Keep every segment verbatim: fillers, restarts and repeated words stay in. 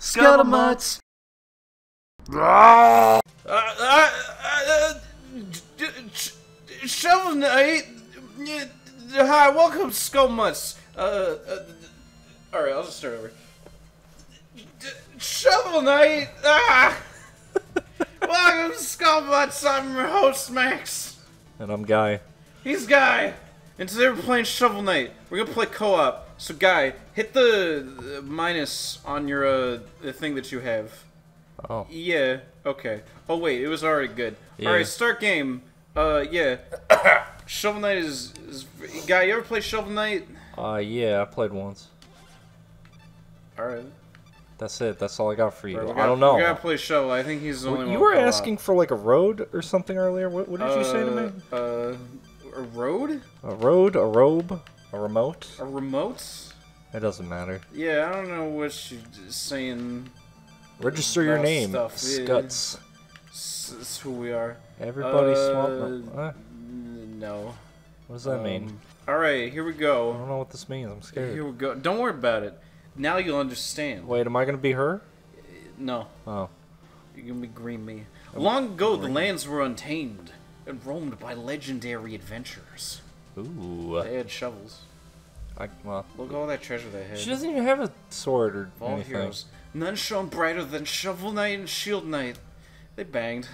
Scuttlemutts! Uh, uh, uh, Shovel Knight! Hi, welcome, Scuttlemutts! Uh, uh, Alright, I'll just start over. Shovel Knight! Ah! Welcome to Scuttlemutts, I'm your host, Max. And I'm Guy. He's Guy! And today we're playing Shovel Knight. We're gonna play co-op. So Guy, hit the minus on your, uh, the thing that you have. Oh. Yeah, okay. Oh wait, it was already good. Yeah. Alright, start game. Uh, yeah. Shovel Knight is, is... Guy, you ever play Shovel Knight? Uh, yeah, I played once. Alright. That's it. That's all I got for you. Right, gotta, I don't know. We gotta play Shovel. I think he's the only you one. You were asking out. for like a road or something earlier. What, what did uh, you say to me? Uh, a road? A road, a robe, a remote. A remote? It doesn't matter. Yeah, I don't know what you're saying. Register your name. Stuff. Scuts. It's, it's who we are. Everybody uh, swamp. Huh? No. What does that um, mean? Alright, here we go. I don't know what this means. I'm scared. Here we go. Don't worry about it. Now you'll understand. Wait, am I gonna be her? No. Oh. You're gonna be green me. Long ago, green. the lands were untamed and roamed by legendary adventurers. Ooh. They had shovels. I, well, Look at all that treasure they had. She doesn't even have a sword or all anything. Heroes. None shone brighter than Shovel Knight and Shield Knight. They banged.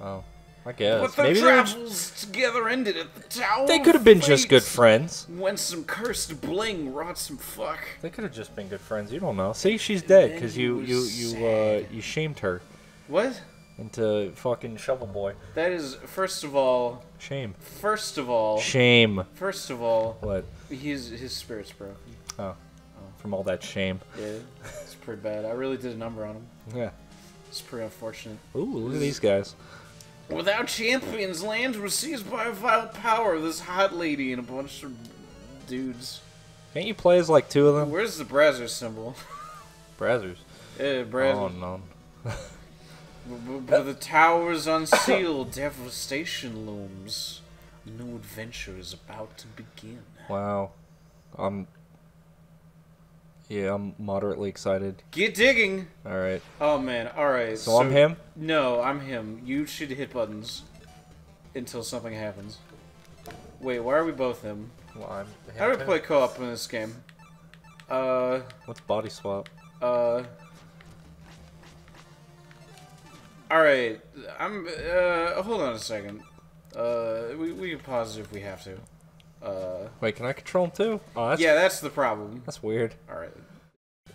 Oh. I guess. But their Maybe travels just... together ended at the tower. They could have been just good friends. When some cursed bling wrought some fuck. They could have just been good friends. You don't know. See, she's dead because you you you uh, you shamed her. What? Into fucking Shovel Boy. That is, first of all. Shame. First of all. Shame. First of all. What? His his spirit's broken. Oh. oh. From all that shame. Yeah. It's pretty bad. I really did a number on him. Yeah. It's pretty unfortunate. Ooh, look at these guys. Without champions, land was seized by a vile power of this hot lady and a bunch of dudes. Can't you play as like two of them? Where's the Brazzers symbol? Brazzers? Yeah, Brazzers. Oh, no. But the tower's unsealed, devastation looms. A new adventure is about to begin. Wow. I'm... Yeah, I'm moderately excited. Get digging! Alright. Oh man, alright. So, so I'm him? No, I'm him. You should hit buttons until something happens. Wait, why are we both him? Well, I'm him. How do we play co-op in this game? Uh... What's body swap? Uh... Alright, I'm... Uh, hold on a second. Uh, we, we can pause it if we have to. Uh, Wait, can I control him too? Oh, that's, yeah, that's the problem. That's weird. Alright.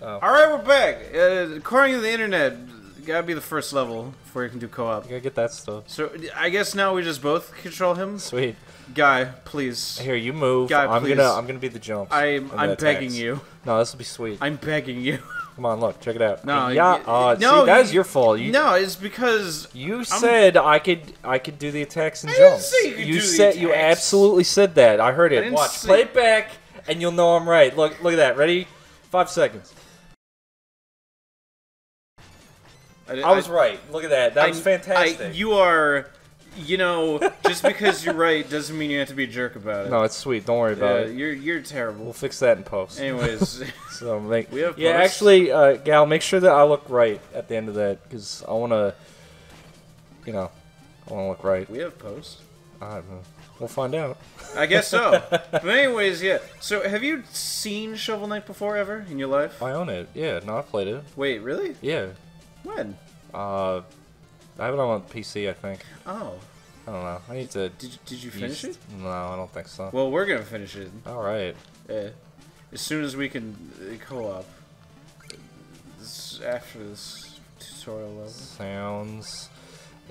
Oh. Alright, we're back! Uh, according to the internet, you gotta be the first level before you can do co-op. You gotta get that stuff. So, I guess now we just both control him? Sweet. Guy, please. Here, you move. Guy, I'm please. Gonna, I'm gonna be the jump. I'm, I'm the begging you. No, this will be sweet. I'm begging you. Come on, look, check it out. No, yeah, uh, no, see, that's you, your fault. You, no, it's because you I'm, said I could, I could do the attacks and I jumps. Didn't say you could you do said the attacks. You absolutely said that. I heard it. I Watch, play it back, and you'll know I'm right. Look, look at that. Ready? Five seconds. I, I was I, right. Look at that. That I, was fantastic. I, you are, you know, just because you're right doesn't mean you have to be a jerk about it. No, it's sweet. Don't worry about yeah, it. You're, you're terrible. We'll fix that in post. Anyways. So make, we have yeah, posts. Actually, uh, Gal, make sure that I look right at the end of that, because I want to, you know, I want to look right. We have posts. I don't know. We'll find out. I guess so. But anyways, yeah. So, have you seen Shovel Knight before, ever, in your life? I own it. Yeah, no, I played it. Wait, really? Yeah. When? Uh, I have it on P C, I think. Oh. I don't know. I need to... Did, did you finish use... it? No, I don't think so. Well, we're going to finish it. All right. Yeah. As soon as we can uh, co-op, this, after this tutorial level. Sounds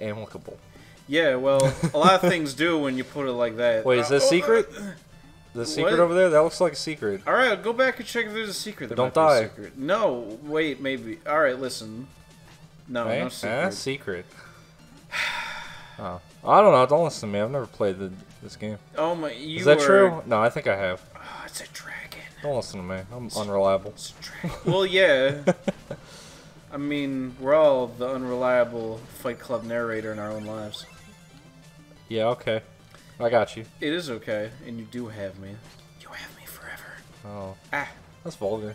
amicable. Yeah, well, a lot of things do when you put it like that. Wait, is that a secret? The secret what? over there? That looks like a secret. All right, go back and check if there's a secret. There don't die. Secret. No, wait, maybe. All right, listen. No, right? no secret. Ah, secret. Oh, I don't know. Don't listen to me. I've never played the, this game. Oh my! You is that were... true? No, I think I have. Oh, it's a dragon. Don't listen to me. I'm it's unreliable. A, well, yeah. I mean, we're all the unreliable Fight Club narrator in our own lives. Yeah, okay. I got you. It is okay, and you do have me. You have me forever. Oh. Ah. That's vulgar.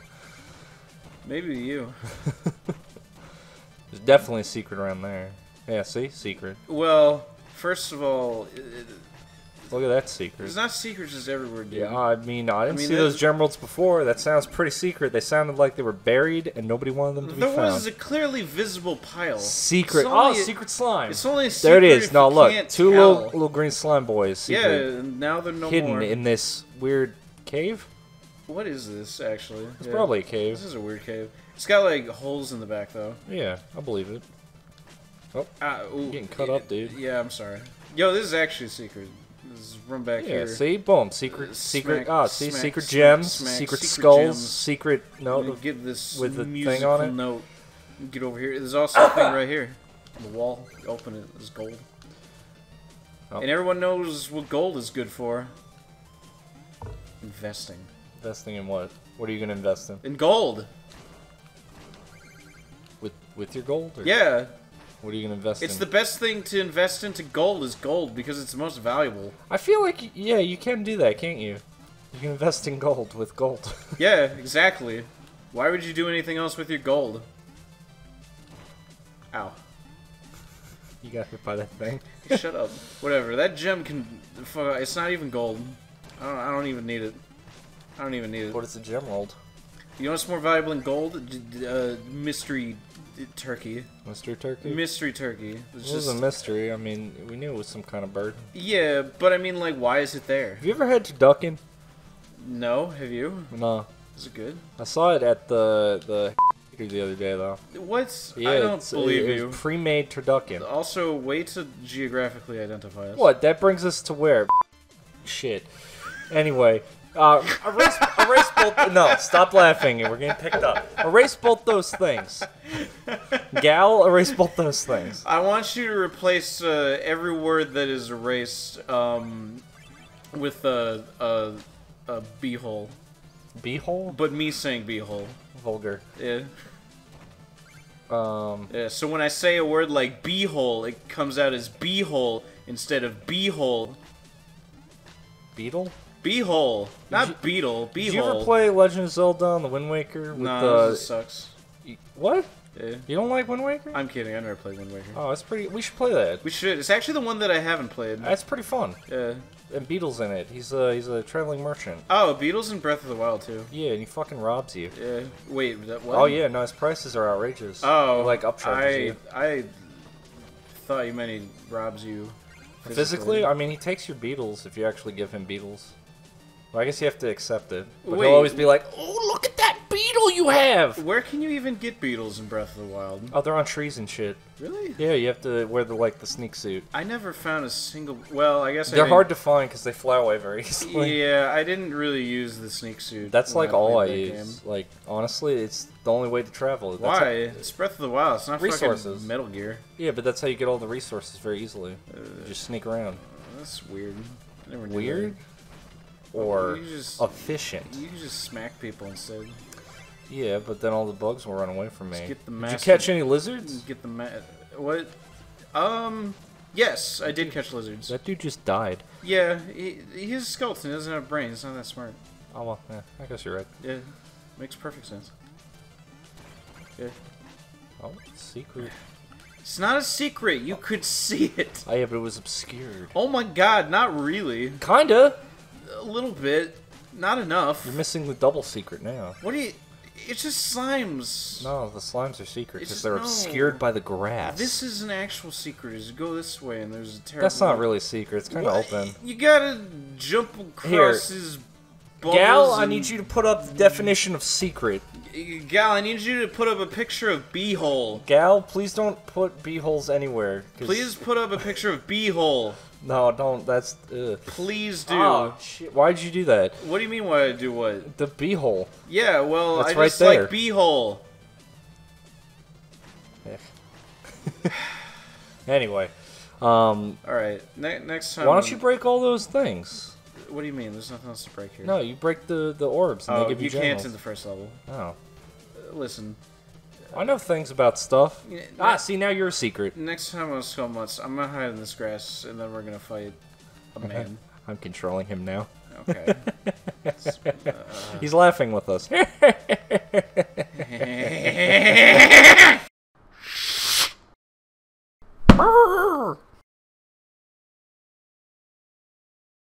Maybe you. There's definitely a secret around there. Yeah, see? Secret. Well, first of all... It, it, Look at that secret. There's not secrets just everywhere, dude. Yeah, I mean, I didn't I mean, see those Gemeralds before. That sounds pretty secret. They sounded like they were buried, and nobody wanted them to be found. There was a clearly visible pile. Secret. Oh, a, secret slime. It's only a secret. There it is. Now look, two little, little green slime boys. Secret, yeah, now they're no hidden more. in this weird cave. What is this actually? It's yeah. probably a cave. This is a weird cave. It's got like holes in the back though. Yeah, I believe it. Oh, uh, ooh, you're getting cut it, up, dude. Yeah, I'm sorry. Yo, this is actually a secret. Let's run back yeah, here. See? Boom. Secret, uh, secret, smack, ah, see? Smack, secret smack, gems, smack, secret, secret skulls, gems. secret note get this with the thing on it. Note. Get over here. There's also a thing right here. On the wall. You open it. It's gold. Oh. And everyone knows what gold is good for. Investing. Investing in what? What are you going to invest in? In gold. With with your gold? Or? Yeah. What are you going to invest in? It's the best thing to invest into gold is gold, because it's the most valuable. I feel like, yeah, you can do that, can't you? You can invest in gold with gold. Yeah, exactly. Why would you do anything else with your gold? Ow. You got hit by that thing. Shut up. Whatever, that gem can... It's not even gold. I don't, I don't even need it. I don't even need it. What is a Gemerald? You know what's more valuable than gold? Uh, mystery... Turkey. Mystery turkey? Mystery turkey. It was, it was just... a mystery. I mean, we knew it was some kind of bird. Yeah, but I mean, like, why is it there? Have you ever had turducken? No, have you? No. Is it good? I saw it at the the the other day, though. What's... Yeah, I don't believe it, you. Pre-made turducken. Also, way to geographically identify us. What? That brings us to where? Shit. Anyway... Uh, erase, erase both... No, stop laughing. We're getting picked up. Erase both those things. Gal, erase both those things. I want you to replace uh, every word that is erased um, with a, a, a beehole. Beehole? But me saying beehole. Vulgar. Yeah. Um. Yeah, so when I say a word like beehole, it comes out as beehole instead of beehole. Beetle? Beehole, not you, beetle. Beehole. Did you ever play Legend of Zelda on the Wind Waker? With nah, the... this sucks. What? Yeah. You don't like Wind Waker? I'm kidding. I never played Wind Waker. Oh, it's pretty. We should play that. We should. It's actually the one that I haven't played. That's pretty fun. Yeah. And Beetle's in it. He's a he's a traveling merchant. Oh, Beetle's in Breath of the Wild too. Yeah, and he fucking robs you. Yeah. Wait. That, what? Oh yeah. No, his prices are outrageous. Oh. He, like upcharges you. I thought you meant he robs you. Physically. physically, I mean, he takes your beetles if you actually give him beetles. Well, I guess you have to accept it. But Wait, he'll always be like, oh, look at that beetle you have! Where can you even get beetles in Breath of the Wild? Oh, they're on trees and shit. Really? Yeah, you have to wear the, like, the sneak suit. I never found a single... Well, I guess I They're didn't... hard to find because they fly away very easily. Yeah, I didn't really use the sneak suit. That's, like, I all I use. Game. Like, honestly, it's the only way to travel. That's Why? How... It's Breath of the Wild. It's not resources. Fucking Metal Gear. Yeah, but that's how you get all the resources very easily. Uh, you just sneak around. That's weird. I never knew Weird? That. Or you just, efficient. You can just smack people instead. Yeah, but then all the bugs will run away from me. Get the massive, did you catch any lizards? Get the ma What? Um, yes, I did catch lizards. That dude just died. Yeah, he, he's a skeleton. He doesn't have a brain. He's not that smart. Oh, well, yeah, I guess you're right. Yeah, makes perfect sense. Yeah. Oh, secret. It's not a secret. You could see it. Oh, yeah, but it was obscured. Oh, my God, not really. Kinda. A little bit. Not enough. You're missing the double secret now. What do you... It's just slimes. No, the slimes are secret because they're no. obscured by the grass. This is an actual secret. Is you go this way and there's a terrible... That's not really a secret. It's kind of open. You gotta jump across Here. his balls. Gal, and... I need you to put up the definition of secret. Gal, I need you to put up a picture of beehole. Gal, please don't put beeholes anywhere. Cause... Please put up a picture of beehole. No, don't. That's. Ugh. Please do. Oh, shit. Why'd you do that? What do you mean? Why I do what? The beehole. Yeah. Well, that's I right just there. like beehole. Anyway. Um. All right. Ne next time. Why don't you break all those things? What do you mean? There's nothing else to break here. No, you break the the orbs. And oh, they give you, you can't in the first level. Oh. Uh, listen. I know things about stuff. Yeah, ah, next, see, now you're a secret. Next time on Scuttlemutts, I'm gonna hide in this grass, and then we're gonna fight a man. I'm controlling him now. Okay. uh, He's laughing with us.